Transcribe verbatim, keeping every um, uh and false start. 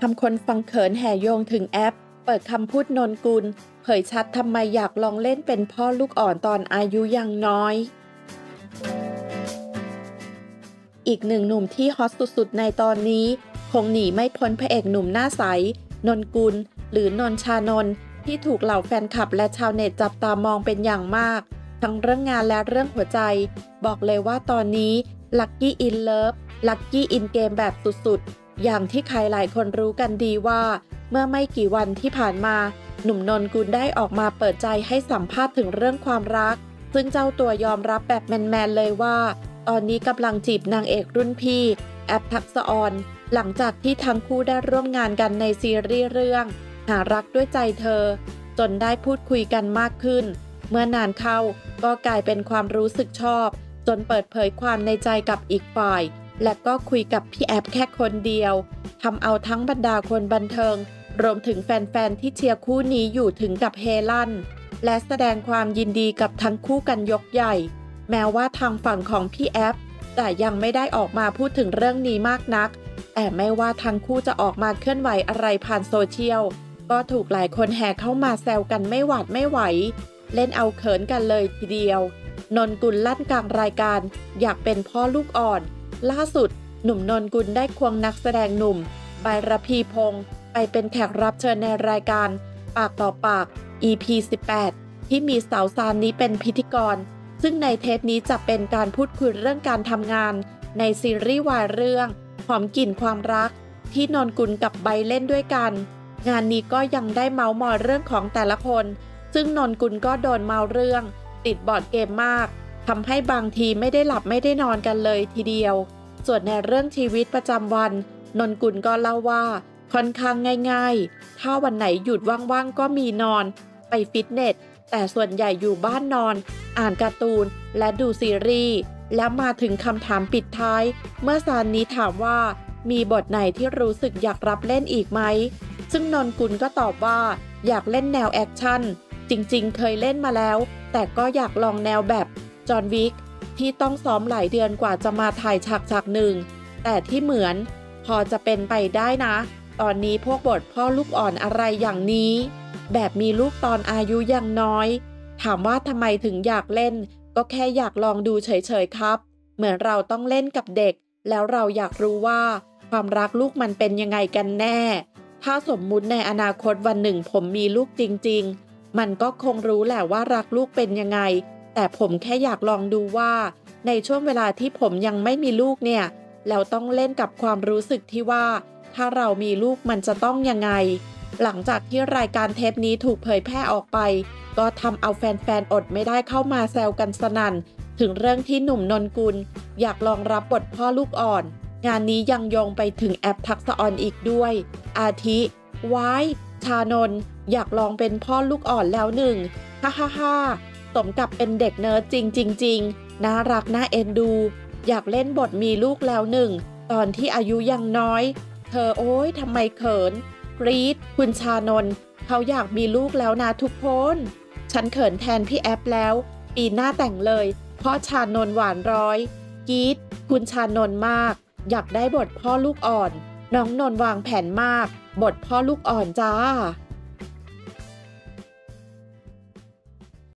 ทำคนฟังเขินแห่โยงถึงแอปเปิดคำพูดนนกุลเผยชัดทำไมอยากลองเล่นเป็นพ่อลูกอ่อนตอนอายุยังน้อยอีกหนึ่งหนุ่มที่ฮอตสุดๆในตอนนี้คงหนีไม่พ้นพระเอกหนุ่มหน้าใสนนกุลหรือนนชานนท์ที่ถูกเหล่าแฟนคลับและชาวเน็ตจับตามองเป็นอย่างมากทั้งเรื่องงานและเรื่องหัวใจบอกเลยว่าตอนนี้ลัคกี้อินเลิฟลัคกี้อินเกมแบบสุดๆอย่างที่ใครหลายคนรู้กันดีว่าเมื่อไม่กี่วันที่ผ่านมาหนุ่มนนกุลได้ออกมาเปิดใจให้สัมภาษณ์ถึงเรื่องความรักซึ่งเจ้าตัวยอมรับแบบแมนๆเลยว่าตอนนี้กำลังจีบนางเอกรุ่นพี่แอปทักษอรหลังจากที่ทั้งคู่ได้ร่วมงานกันในซีรีส์เรื่องหารักด้วยใจเธอจนได้พูดคุยกันมากขึ้นเมื่อนานเข้าก็กลายเป็นความรู้สึกชอบจนเปิดเผยความในใจกับอีกฝ่ายและก็คุยกับพี่แอปแค่คนเดียวทำเอาทั้งบรรดาคนบันเทิงรวมถึงแฟนๆที่เชียร์คู่นี้อยู่ถึงกับเฮลั่นและแสดงความยินดีกับทั้งคู่กันยกใหญ่แม้ว่าทางฝั่งของพี่แอปแต่ยังไม่ได้ออกมาพูดถึงเรื่องนี้มากนักแต่ไม่ว่าทั้งคู่จะออกมาเคลื่อนไหวอะไรผ่านโซเชียลก็ถูกหลายคนแห่เข้ามาแซวกันไม่หวาดไม่ไหวเล่นเอาเขินกันเลยทีเดียวนนกุลลั่นกลางรายการอยากเป็นพ่อลูกอ่อนล่าสุดหนุ่มนนกุลได้ควงนักแสดงหนุ่มใบระพีพงศ์ไปเป็นแขกรับเชิญในรายการปากต่อปาก อี พี สิบแปด ที่มีสาวซานนี้เป็นพิธีกรซึ่งในเทปนี้จะเป็นการพูดคุยเรื่องการทำงานในซีรีส์วายเรื่องหอมกลิ่นความรักที่นนกุลกับใบเล่นด้วยกันงานนี้ก็ยังได้เมาท์มอยเรื่องของแต่ละคนซึ่งนนกุลก็โดนเมาเรื่องติดบอร์ดเกมมากทำให้บางทีไม่ได้หลับไม่ได้นอนกันเลยทีเดียวส่วนในเรื่องชีวิตประจำวันนนกุลก็เล่าว่าค่อนข้างง่ายๆถ้าวันไหนหยุดว่างๆก็มีนอนไปฟิตเนสแต่ส่วนใหญ่อยู่บ้านนอนอ่านการ์ตูนและดูซีรีส์และมาถึงคำถามปิดท้ายเมื่อซานนี้ถามว่ามีบทไหนที่รู้สึกอยากรับเล่นอีกไหมซึ่งนนกุลก็ตอบว่าอยากเล่นแนวแอคชั่นจริงๆเคยเล่นมาแล้วแต่ก็อยากลองแนวแบบจอห์นวิกที่ต้องซ้อมหลายเดือนกว่าจะมาถ่ายฉากฉากหนึ่งแต่ที่เหมือนพอจะเป็นไปได้นะตอนนี้พวกบทพ่อลูกอ่อนอะไรอย่างนี้แบบมีลูกตอนอายุยังน้อยถามว่าทำไมถึงอยากเล่นก็แค่อยากลองดูเฉยๆครับเหมือนเราต้องเล่นกับเด็กแล้วเราอยากรู้ว่าความรักลูกมันเป็นยังไงกันแน่ถ้าสมมุติในอนาคตวันหนึ่งผมมีลูกจริงๆมันก็คงรู้แหละว่ารักลูกเป็นยังไงแต่ผมแค่อยากลองดูว่าในช่วงเวลาที่ผมยังไม่มีลูกเนี่ยแล้วต้องเล่นกับความรู้สึกที่ว่าถ้าเรามีลูกมันจะต้องยังไงหลังจากที่รายการเทปนี้ถูกเผยแพร่ออกไปก็ทำเอาแฟนๆอดไม่ได้เข้ามาแซวกันสนั่นถึงเรื่องที่หนุ่มนนกุลอยากลองรับบทพ่อลูกอ่อนงานนี้ยังโยงไปถึงแอปทักษอรอีกด้วยอาทิว้ายชานนท์อยากลองเป็นพ่อลูกอ่อนแล้วหนึ่งฮ่าฮ่าฮ่าสมกับเป็นเด็กเนิร์ดจริงจริงจริงน่ารักน่าเอ็นดูอยากเล่นบทมีลูกแล้วหนึ่งตอนที่อายุยังน้อยเธอโอ๊ยทำไมเขินกรี๊ดคุณชานนท์เขาอยากมีลูกแล้วนะทุกคนฉันเขินแทนพี่แอปแล้วปีหน้าแต่งเลยเพราะชานนท์หวานร้อยกรี๊ดคุณชานนท์มากอยากได้บทพ่อลูกอ่อนน้องนนท์วางแผนมากบทพ่อลูกอ่อนจ้า